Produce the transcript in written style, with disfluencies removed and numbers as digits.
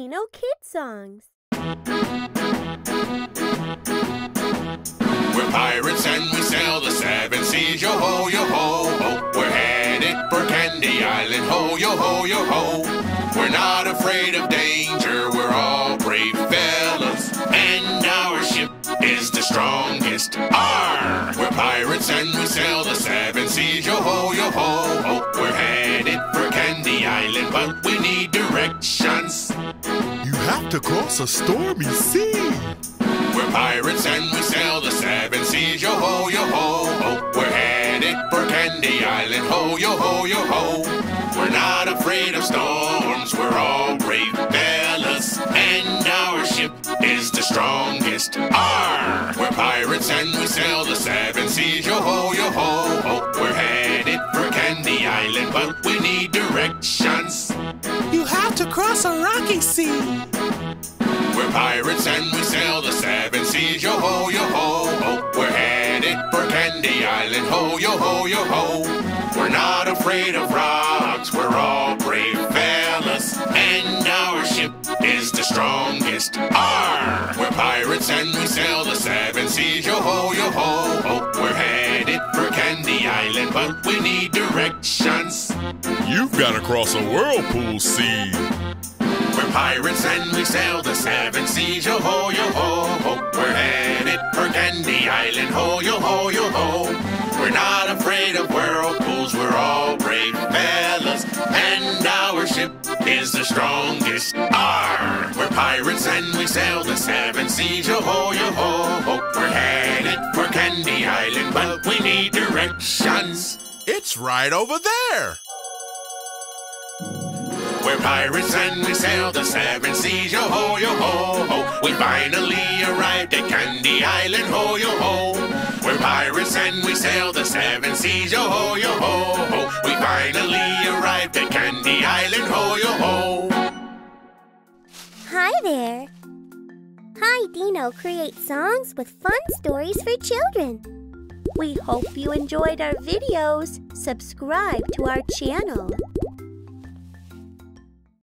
HiDino Kid Songs. We're pirates and we sail the 7 seas, yo-ho, yo-ho, ho. We're headed for Candy Island, ho, yo-ho, yo-ho. We're not afraid of danger, we're all brave fellas, and our ship is the strongest, arr! We're pirates and we sail the 7 seas, yo-ho, yo-ho, ho. We're headed for Candy Island, but we need directions. You have to cross a stormy sea. We're pirates and we sail the 7 seas, yo-ho, yo-ho, ho. We're headed for Candy Island, ho, yo-ho, yo-ho. We're not afraid of storms, we're all brave fellas, and our ship is the strongest, arr! We're pirates and we sail the 7 seas, yo-ho, yo-ho, ho. We're headed for Candy Island, but we need directions. You have to cross a rocky sea. We're pirates and we sail the 7 seas, yo-ho, yo-ho, ho. We're headed for Candy Island, ho, yo-ho, yo-ho. We're not afraid of rocks, we're all brave fellas, and our ship is the strongest, arr! We're pirates and we sail the 7 seas, yo-ho, yo-ho, ho. We're headed for Candy Island, but we need directions. You've gotta cross a whirlpool sea. We're pirates and we sail the 7 seas, yo-ho, yo-ho, ho. We're headed for Candy Island, ho, yo-ho, yo-ho. We're not afraid of whirlpools, we're all brave fellas, and our ship is the strongest, arr! We're pirates and we sail the 7 seas, yo-ho, yo-ho, ho. We're headed for Candy Island, but we need directions. It's right over there! We're pirates and we sail the 7 seas, yo-ho, yo-ho, ho. We finally arrived at Candy Island, ho, yo-ho. We're pirates and we sail the 7 seas, yo-ho, yo-ho, ho. We finally arrived at Candy Island, ho, yo-ho. Hi there. HiDino creates songs with fun stories for children. We hope you enjoyed our videos. Subscribe to our channel.